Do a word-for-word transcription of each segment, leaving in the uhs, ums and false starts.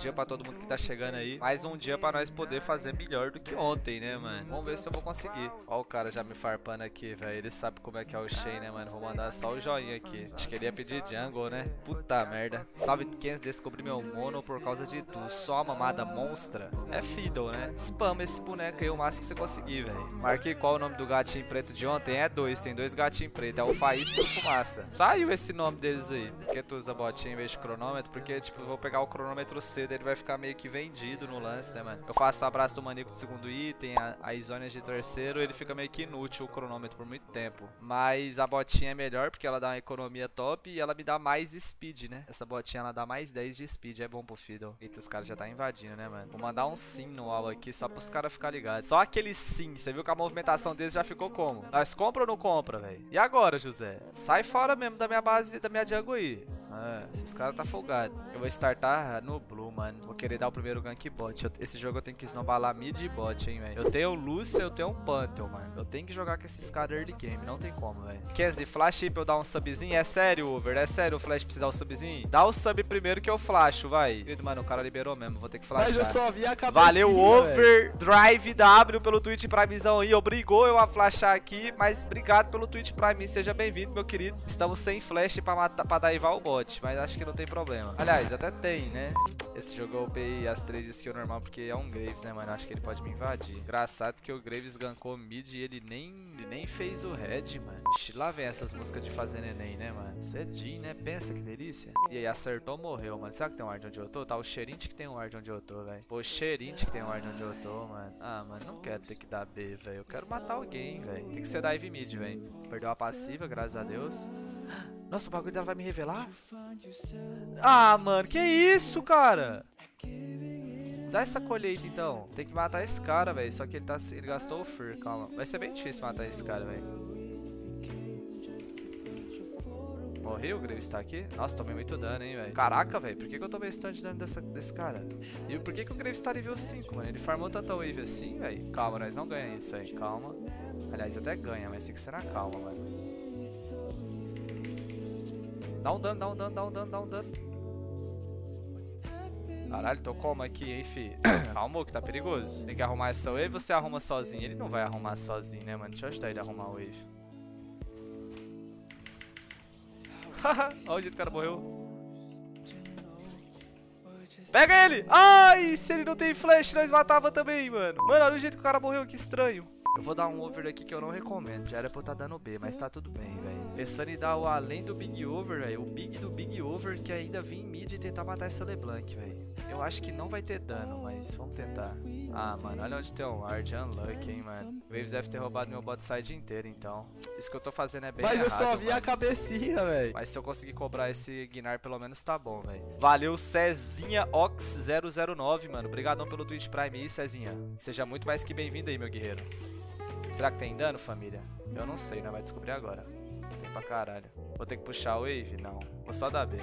dia pra todo mundo que tá chegando aí. Mais um dia pra nós poder fazer melhor do que ontem, né, mano? Vamos ver se eu vou conseguir. Ó o cara já me farpando aqui, velho. Ele sabe como é que é o Shen, né, mano? Vou mandar só o joinha aqui. Acho que ele ia pedir jungle, né? Puta merda. Salve, Kens. Descobri meu mono por causa de tu. Só a mamada monstra. É Fiddle, né? Spama esse boneco aí o máximo que você conseguir, velho. Marquei qual o nome do gatinho preto de ontem. É dois. Tem dois gatinhos pretos. É o Faísca e o Fumaça. Saiu esse nome deles aí. Por que tu usa botinha em vez de cronômetro? Porque, tipo, eu vou pegar o cronômetro cedo. Ele vai ficar meio que vendido no lance, né, mano? Eu faço o abraço do maníaco de segundo item. A, a Isônia de terceiro. Ele fica meio que inútil o cronômetro por muito tempo. Mas a botinha é melhor porque ela dá uma economia top e ela me dá mais speed, né? Essa botinha ela dá mais dez de speed. É bom pro Fiddle. Eita, os caras já tá invadindo, né, mano? Vou mandar um sim no aula aqui só pros caras ficarem ligados. Só aquele sim. Você viu que a movimentação deles já ficou como? Nós compra ou não compra, velho? E agora, José? Sai fora mesmo da minha base, da minha jungle aí. Ah, esses caras tá folgado. Eu vou startar no blue, mano. Vou querer dar o primeiro gank bot. Eu, esse jogo eu tenho que snowballar mid e bot, hein, velho. Eu tenho o Lucian, eu tenho um Pantheon, mano. Eu tenho que jogar com esses caras early game. Não tem como, velho. Kenzie, flash pra eu dar um subzinho? É sério, over? É sério o flash pra você dar um subzinho? Dá o sub primeiro que eu flasho, vai. Mano, o cara liberou mesmo. Vou ter que flashar. Mas eu só vi a cabeça. Valeu, Overdrive W pelo Twitch Primezão aí. Obrigou eu a flashar aqui, mas obrigado pelo Twitch Prime. Seja bem-vindo, meu querido. Estamos sem flash pra, matar, pra daivar o bot, mas acho que não tem problema. Aliás, até tem, né? Esse jogo eu upei as três skills normal porque é um Graves, né, mano? Acho que ele pode me invadir. Engraçado que o Graves gankou mid e ele nem, ele nem fez o head, mano. Ixi, lá vem essas músicas de fazer neném, né, mano? Cedinho, né? Pensa que delícia. E aí, acertou, morreu, mano. Será que tem um ar de onde eu tô? Tá, o Xerint que tem um ar de onde eu tô, velho. Pô, Xerint que tem um ar de onde eu tô, mano. Ah, mano, não quero ter que dar B, velho. Eu quero matar alguém, velho. Tem que ser dive mid, velho. Perdeu a passiva, graças a Deus. Nossa, o bagulho dela vai me revelar? Ah, mano, que isso, cara? Dá essa colheita, então. Tem que matar esse cara, velho. Só que ele, tá, ele gastou o Fur, calma. Vai ser bem difícil matar esse cara, velho. Morreu, o Graves tá aqui? Nossa, tomei muito dano, hein, velho. Caraca, velho, por que, que eu tomei esse tanto de dano dessa, desse cara? E por que, que o Graves tá nível cinco, mano? Ele farmou tanta wave assim, velho. Calma, nós não ganhamos isso aí, calma. Aliás, até ganha, mas tem que ser na calma, mano. Dá um dano, dá um dano, dá um dano, dá um dano. Caralho, tô como aqui, hein, fi? Calma, que tá perigoso. Tem que arrumar essa wave ou você arruma sozinho? Ele não vai arrumar sozinho, né, mano? Deixa eu ajudar ele a arrumar a wave. Olha o jeito que o cara morreu. Pega ele! Ai, se ele não tem flash, nós matava também, mano. Mano, olha o jeito que o cara morreu, que estranho. Eu vou dar um over aqui que eu não recomendo. Já era pra eu estar dando B, mas tá tudo bem, velho. Pensando em dar o além do big over, velho. O big do big over que ainda vim em mid e tentar matar essa LeBlanc, velho. Eu acho que não vai ter dano, mas vamos tentar. Ah, mano, olha onde tem um Ward. Unlucky, hein, mano. Waves deve ter roubado meu bot side inteiro, então. Isso que eu tô fazendo é bem errado. Mas eu só vi mano. a cabecinha, velho. Mas se eu conseguir cobrar esse Gnar, pelo menos tá bom, velho. Valeu, Cezinha Ox zero zero nove, mano. Obrigadão pelo Twitch Prime aí, Cezinha. Seja muito mais que bem-vindo aí, meu guerreiro. Será que tem dano, família? Eu não sei, né? Vai descobrir agora. Tem pra caralho. Vou ter que puxar o wave? Não. Vou só dar B.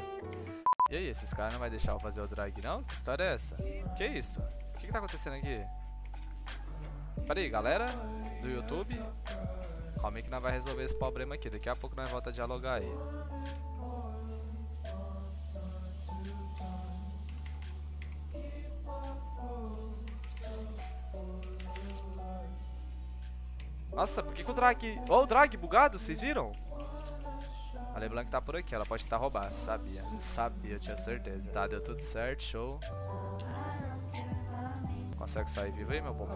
E aí, esses caras não vão deixar eu fazer o drag, não? Que história é essa? Que isso? O que que tá acontecendo aqui? Pera aí, galera do YouTube. Calma aí que nós vamos resolver esse problema aqui. Daqui a pouco nós volta a dialogar aí. Nossa, por que, que o drag... Ó, oh, o drag bugado, vocês viram? A LeBlanc tá por aqui, ela pode tentar roubar. Sabia, sabia, eu tinha certeza. Tá, deu tudo certo, show. Consegue sair vivo aí, meu bobo?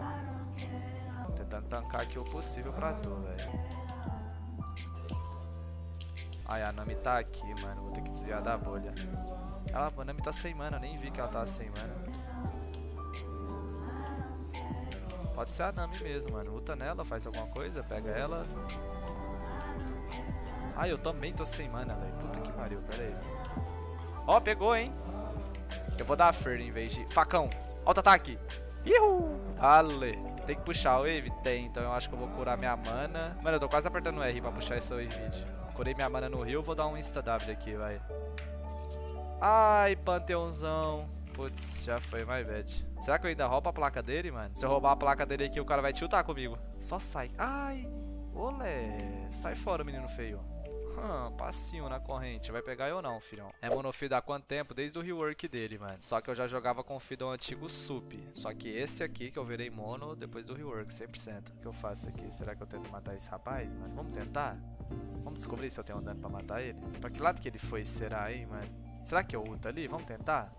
Tentando tancar aqui o possível pra tu, velho. Ai, a Nami tá aqui, mano. Vou ter que desviar da bolha. Ela, a Nami tá sem mana, eu nem vi que ela tá sem mana. Pode ser a Nami mesmo, mano. Luta nela, faz alguma coisa, pega ela. Ah, eu também tô sem mana, velho. Puta que pariu, pera aí. Ó, oh, pegou, hein? Eu vou dar a Fern em vez de... Facão! Alto ataque! Ihu! Ale! Tem que puxar o wave? Tem, então eu acho que eu vou curar minha mana. Mano, eu tô quase apertando o R pra puxar essa wave mid. Curei minha mana no rio, vou dar um insta-W aqui, vai. Ai, Pantheonzão. Putz, já foi, my bad. Será que eu ainda roubo a placa dele, mano? Se eu roubar a placa dele aqui, o cara vai tiltar comigo. Só sai. Ai! Olé! Sai fora, menino feio. Hum, passinho na corrente. Vai pegar eu não, filhão. É monofiddle há quanto tempo? Desde o rework dele, mano. Só que eu já jogava com o fiddle antigo sup. Só que esse aqui que eu virei mono depois do rework, cem por cento. O que eu faço aqui? Será que eu tento matar esse rapaz, mano? Vamos tentar? Vamos descobrir se eu tenho um dano pra matar ele? Pra que lado que ele foi, será, hein, mano? Será que eu ulto ali? Vamos tentar?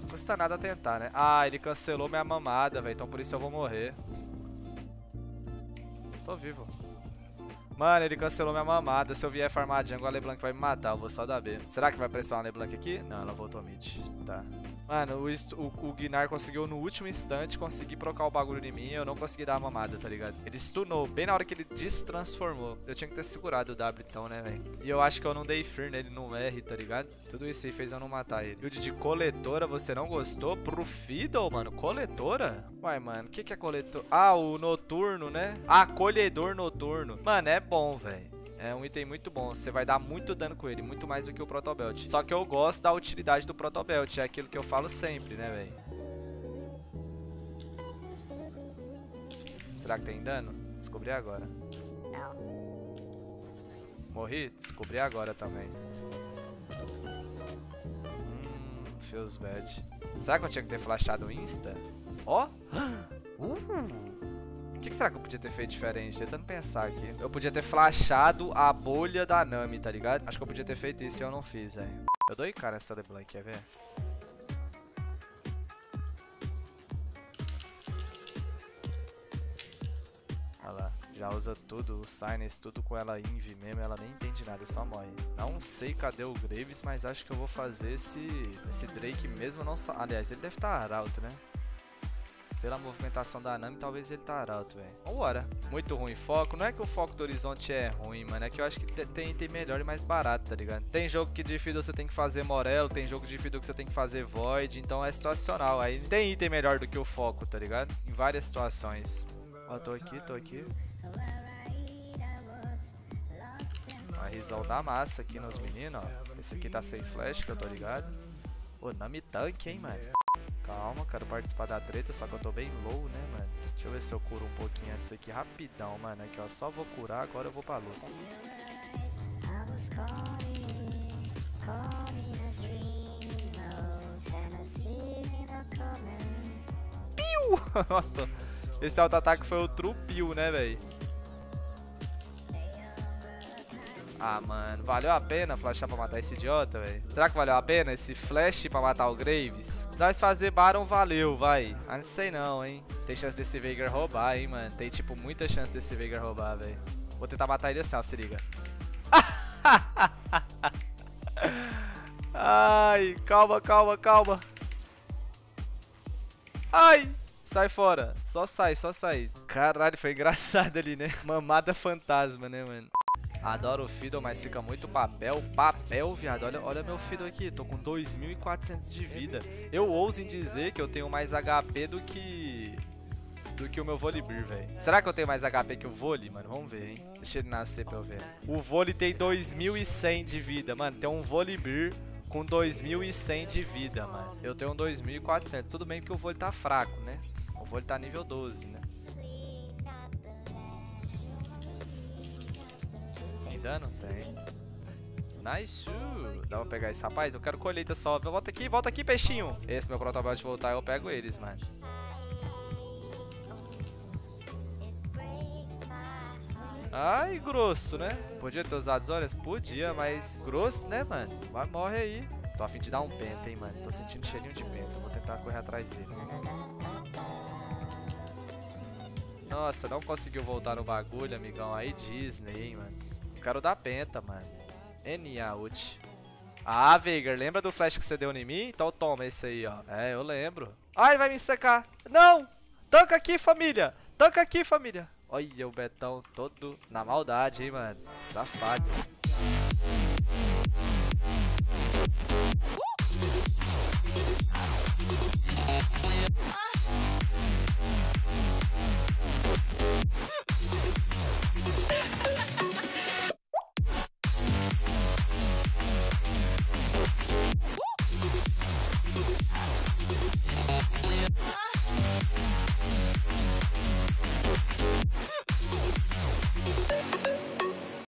Não custa nada tentar, né? Ah, ele cancelou minha mamada, velho. Então por isso eu vou morrer. Tô vivo. Mano, ele cancelou minha mamada. Se eu vier farmar jungle, a LeBlanc vai me matar. Eu vou só dar B. Será que vai pressionar a LeBlanc aqui? Não, ela voltou mid. Tá. Mano, o, o, o Gnar conseguiu no último instante conseguir trocar o bagulho em mim e eu não consegui dar a mamada, tá ligado? Ele stunou bem na hora que ele destransformou. Eu tinha que ter segurado o W então, né, velho? E eu acho que eu não dei fear nele no R, tá ligado? Tudo isso aí fez eu não matar ele. Build de coletora, você não gostou? Pro Fiddle, mano? Coletora? Uai, mano, o que que é coletora? Ah, o noturno, né? Ah, colhedor noturno. Mano, é bom, velho. É um item muito bom, você vai dar muito dano com ele, muito mais do que o Protobelt. Só que eu gosto da utilidade do Protobelt, é aquilo que eu falo sempre, né, velho? Será que tem dano? Descobri agora. Morri? Descobri agora também. Hum, feels bad. Será que eu tinha que ter flashado o Insta? Ó! Oh. Uhum. O que, que será que eu podia ter feito diferente? Tentando pensar aqui. Eu podia ter flashado a bolha da Nami, tá ligado? Acho que eu podia ter feito isso e eu não fiz, velho. Eu dou I K nessa LeBlanc, quer ver? Olha lá. Já usa tudo, o Sinus, tudo com ela Envy mesmo, ela nem entende nada, só morre. Não sei cadê o Graves, mas acho que eu vou fazer esse, esse Drake mesmo, não só... Aliás, ele deve estar arauto, né? Pela movimentação da Nami, talvez ele tá arauto, velho. Vambora. Muito ruim foco. Não é que o foco do horizonte é ruim, mano. É que eu acho que tem item melhor e mais barato, tá ligado? Tem jogo que de Fiddle você tem que fazer Morello. Tem jogo de Fiddle que você tem que fazer Void. Então é situacional. Aí tem item melhor do que o foco, tá ligado? Em várias situações. Ó, tô aqui, tô aqui. A risão da massa aqui nos meninos, ó. Esse aqui tá sem flash, que eu tô ligado. Ô, Nami tanque, hein, mano. Calma, quero participar da treta, só que eu tô bem low, né, mano? Deixa eu ver se eu curo um pouquinho antes aqui, rapidão, mano. Aqui, ó, só vou curar, agora eu vou pra luta. Piu! Nossa, esse auto-ataque foi o true piu, né, velho? Ah, mano, valeu a pena flashar pra matar esse idiota, velho? Será que valeu a pena esse flash pra matar o Graves? Nós fazer Baron valeu, vai. Ah, não sei não, hein. Tem chance desse Veigar roubar, hein, mano. Tem, tipo, muita chance desse Veigar roubar, velho. Vou tentar matar ele assim, ó, se liga. Ai, calma, calma, calma. Ai, sai fora. Só sai, só sai. Caralho, foi engraçado ali, né? Mamada fantasma, né, mano? Adoro o Fiddle, mas fica muito papel, papel, viado. Olha, olha meu Fiddle aqui, tô com dois mil e quatrocentos de vida. Eu ouso em dizer que eu tenho mais H P do que do que o meu Volibear, velho. Será que eu tenho mais H P que o Voli, mano? Vamos ver, hein. Deixa ele nascer pra eu ver. O Voli tem dois mil e cem de vida, mano. Tem um Volibear com dois mil e cem de vida, mano. Eu tenho um dois mil e quatrocentos. Tudo bem que o Voli tá fraco, né? O Voli tá nível doze, né? Dano? Tem. Nice. Dá pra pegar esse rapaz? Eu quero colheita só. Volta aqui, volta aqui, peixinho. Esse meu Protobelt voltar, eu pego eles, mano. Ai, grosso, né? Podia ter usado as olhas? Podia, mas... Grosso, né, mano? Vai, morre aí. Tô a fim de dar um penta, hein, mano. Tô sentindo cheirinho de penta. Vou tentar correr atrás dele. Nossa, não conseguiu voltar no bagulho, amigão. Aí Disney, hein, mano. Eu quero dar penta, mano. N A ult. Ah, Veigar, lembra do flash que você deu em mim? Então toma esse aí, ó. É, eu lembro. Ah, ele vai me secar. Não! Tanca aqui, família! Tanca aqui, família! Olha o Betão todo na maldade, hein, mano. Safado.